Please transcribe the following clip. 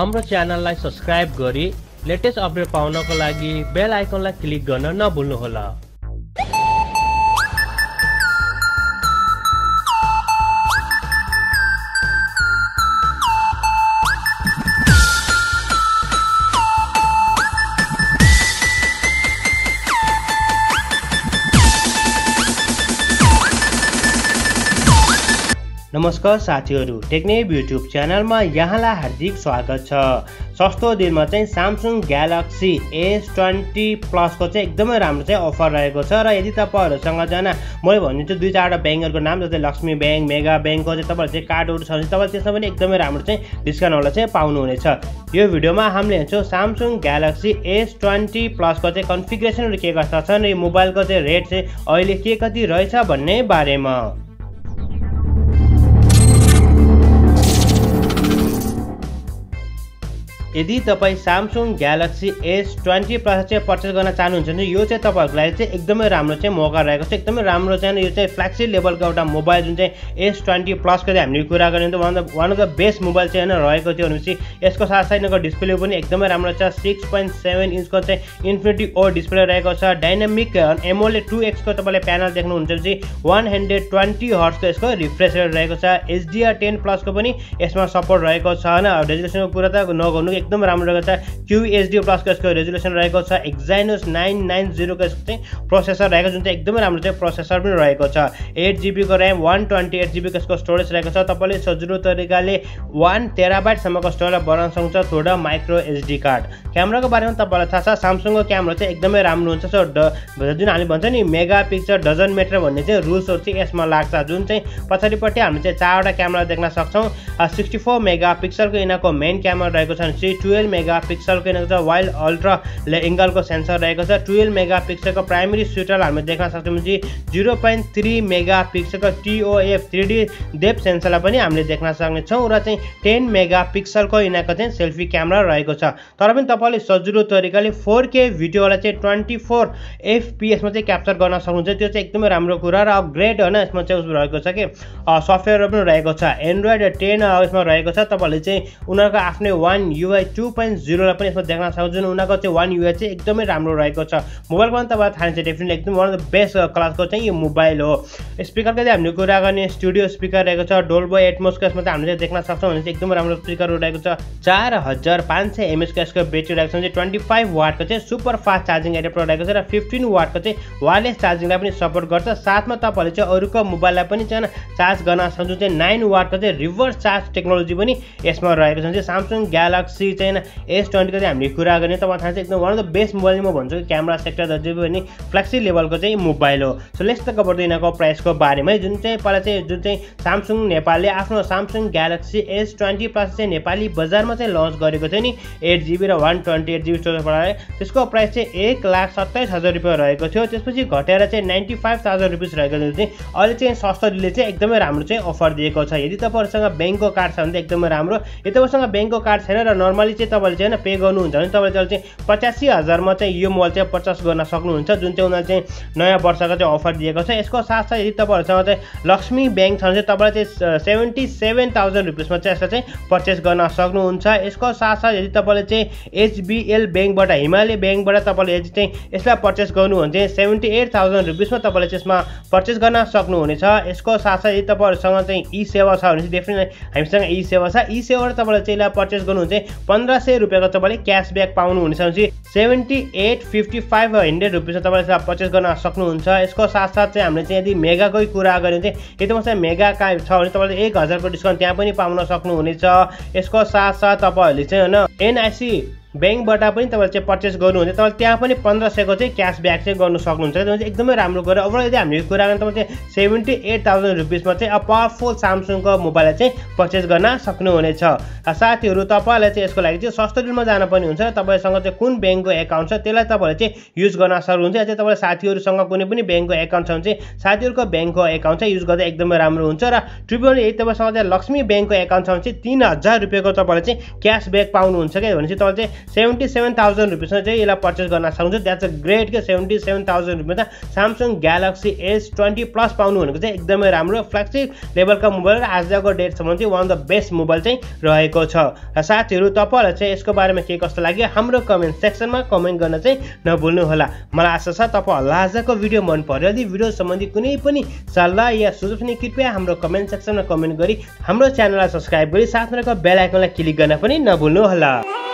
हाम्रो च्यानललाई सब्स्क्राइब गरी लेटेस्ट अपडेट पाउनको लागि बेल आइकनलाई क्लिक गर्न नभुल्नुहोला। नमस्कार साथीहरु, टेक्नेप यूट्यूब चैनल में यहाँलाई हार्दिक स्वागत छ। सस्तो दिन में Samsung Galaxy S20 Plus को एकदम राम्रो अफर रहेको छ र यदि तपाईहरुसँग जाना मैं भन्छु दुई चारवटा बैंकहरुको नाम जस्तै लक्ष्मी बैंक, मेगा बैंक को तपाईहरुले कार्डहरु छ भने त्यसमा पनि एकदम राम्रो डिस्काउन्ट वाला पाउनु हुनेछ। यो भिडियो में हामीले हेर्छौं Samsung Galaxy S20 Plus को कन्फिगरेसन के कस्ता छन्, मोबाइल को रेट अहिले के कति रहेछ भन्ने बारेमा। यदि तपाईं Samsung Galaxy S20 Plus purchase गर्न चाहनुहुन्छ भने यो तपाईहरुलाई एकदमै राम्रो मौका रहेको छ। एकदमै राम्रो यो फ्ल्यागशिप लेभलको एउटा मोबाइल जुन S20 Plus को हामीले कुरा गर्ने one of the best mobile रहेको थियो। भनेपछि यसको साथ साथैको डिस्प्ले पनि एकदमै राम्रो छ। 6.7 इन्च को इन्फिनिटी ओ डिस्प्ले रहेको छ। डायनामिक AMOLED 2X को तपाईले प्यानल देख्नुहुन्छ भने 120 हर्ट्ज को यसको रिफ्रेश रेट रहेको छ। HDR 10 Plus को पनि यसमा सपोर्ट रहेको छ। रेजुलेसनको कुरा त नगर्नु, एकदम राम्रो रहेको छ। QHD Plus को यसको रेजुलेसन रहेको छ। Exynos 990 को यसको प्रोसेसर रहेको जुन एकदम राम्रो प्रोसेसर पनि रहेको छ। 8GB को र्याम, 128GB को यसको स्टोरेज रहेको छ। तपाईले सजिलो तरिकाले 1TB सम्मको स्टोरेज बनाउन सक्नुहुन्छ थोडा माइक्रो एसडी कार्ड। क्यामेराको बारेमा तपाईलाई थाहा छ, Samsungको क्यामेरा एकदमै राम्रो हुन्छ। जुन हामी भन्छ नि मेगा पिक्सल डजन मेटर भन्ने रुल्सहरु यसमा लाग्छ, जुन पछाडीपट्टि हामीले चारवटा क्यामेरा देख्न सक्छौं। 64 मेगापिक्सलको यिनको मेन क्यामेरा रहेको छ। 12 मेगापिक्सल को वाइड अल्ट्रा एंगल को सेंसर रहेको छ। 12 मेगापिक्सल को प्राइमरी शूटर हमें देखना सकते। 0.3 मेगापिक्सल को TOF 3D डेप्थ सेंसर हमें देखना सकने। 10 मेगापिक्सल को यिनको सेल्फी कैमरा रहेको छ। तर पनि तपाईले सजिलो तरिकाले 4K भिडियोलाई 24 FPS में क्याप्चर गर्न सक्नुहुन्छ। त्यो एकदमै राम्रो कुरा र अपग्रेड हैन। यसमा रहेको छ कि सफ्टवेयर पनि रहेको छ। एन्ड्रोइड 10 यसमा रहेको छ। तपाईले उनीहरुको आफ्नै 1UI 2.0 देखना सकता। जो उनको 1UI एकदम राम्रो रहेको छ। मोबाइल में तब थाहा छ डेफिनेटली एकदम one of the best class को ये मोबाइल हो। स्पीकर के हमने कुरा गर्ने स्टूडियो स्पीकर रहेको छ। डोल्बी एटमोस को इसमें हमें देखना सकता। एकदम राम्रो स्पीकर रहेको छ। 4500 mAh का इसको बैट्री रहेको छ। 25W को सुपर फास्ट चार्जिंग एडाप्टर रहेको छ र 15W को वायरलेस चार्जिंग पनि सपोर्ट गर्छ। साथमा तपाईले अरूको मोबाइललाई पनि चार्ज गर्न सक्नुहुन्छ। 9W को रिवर्स चार्ज टेक्नोलोजी पनि यसमा रहेको छ। Samsung Galaxy S20 को हामीले कुरा गर्ने त थाहा छ एकदम one of the best mobile म भन्छु। क्यामेरा सेक्टर अझै पनि फ्ल्यागशिप लेभलको मोबाइल हो। सो लेट्स टक अबाउट यिनको प्राइसको बारेमा। जुन पहिला जुन Samsung नेपालले आफ्नो Samsung Galaxy S20 Plus Nepali बजारमा लन्च गरेको थियो नि, 8GB र 128GB स्टोरेज पाए। त्यसको प्राइस 1,27,000 रुपैयाँ रहेको थियो। त्यसपछि घटेर 95,000 रुपैयाँ रहेको थियो। अहिले सस्तो डिलले एकदमै राम्रो अफर दिएको छ। यदि तपाईहरुसँग बैंकको कार्ड छ भने एकदमै राम्रो। यदि तपाईसँग बैंकको कार्ड छैन र नर्मली तपाईले पे गर्नुहुन्छ भने तपाईले 85,000 मा यो मोबाइल पर्चेस गर्न सक्नुहुन्छ, जुन उनीहरूले नयाँ वर्षको अफर दिएको छ। यसको साथसाथै यदि तपाईहरुसँग लक्ष्मी बैंक छ भने तपाईले 77,000 रुपैयाँ मा यसलाई पर्चेस गर्न सक्नुहुन्छ। यसको साथसाथै यदि तपाईले HBL बैंकबाट, हिमालय बैंकबाट तपाईले यदि यसलाई पर्चेस गर्नुहुन्छ भने 78,000 रुपैयाँ मा तपाईले यसमा पर्चेस गर्न सक्नुहुनेछ। यसको साथसाथै यदि तपाईहरुसँग ई सेवा छ भने डेफिनेटली हामीसँग ई सेवा छ। ई सेवाबाट तपाईले यसलाई पर्चेस गर्नुहुन्छ 1,500 रुपैयाँ को क्याशब्याक पाउनुहुन्छ। 7,855 तब पर्चेस गर्न सक्नुहुन्छ। यसको साथसाथ हामीले यदि मेगाकै कुरा गऱ्यौं यदि मसँग मेगा कार्ड छ भने तपाईले 1,000 को डिस्काउन्ट त्यहाँ पनि पाउन सक्नुहुनेछ। यसको साथसाथ तपाईहरुले NIC बैंकबाट पनि तपाईले पर्चेस गर्नुहुन्छ। तपाईले त्यहाँ पनि 1,500 को क्याशब्याक गर्न सक्नुहुन्छ। एकदमै राम्रो कुरा। ओभरअल यदि हामीले कुरा गर्ने तपाईले 78,000 रुपैयाँ मा अ पावरफुल Samsung को मोबाइल पर्चेस गर्न सक्नुहुनेछ। साथीहरु तपाईले यसको लागि सस्तो डिलमा जान पनि हुन्छ। तपाईसँग कुन बैंकको एकाउन्ट छ त्यसलाई तपाईले युज गर्न सक्नुहुन्छ। अझै तपाईले साथीहरुसँग कुनै पनि बैंकको एकाउन्ट छ भने साथीहरुको बैंकको एकाउन्ट युज गर्दा एकदमै राम्रो हुन्छ। र ट्रिपलले यदि तपाईसँग लक्ष्मी बैंकको एकाउन्ट छ भने 3,000 रुपैयाँ को तपाईले क्याशब्याक पाउनुहुन्छ। के भनेपछि तपाईले 77,000 रुपीज में इस पर्चेस करना सकूँ। दैट्स अ ग्रेट के 77,000 रुपीज में सैमसंग गैलेक्सी S20 Plus पाने को एकदम राम्रो फ्लैगशिप लेवल का मोबाइल आज को डेटसम one of the best mobile साथी तब इसको बारे में के कस्तो लाग्यो हाम्रो कमेंट सेक्सन में कमेंट करना नभुल्नु होला। मलाई आशा तब आज को भिडियो मन पर्यो। यदि भिडियो संबंधी कुनै पनि सल्लाह या सुझाव नि कृपया हाम्रो कमेंट सेक्सन में कमेंट गरी हाम्रो च्यानललाई सब्स्क्राइब गरी साथमा रहेको बेल आइकनलाई क्लिक गर्न पनि नभुल्नु होला।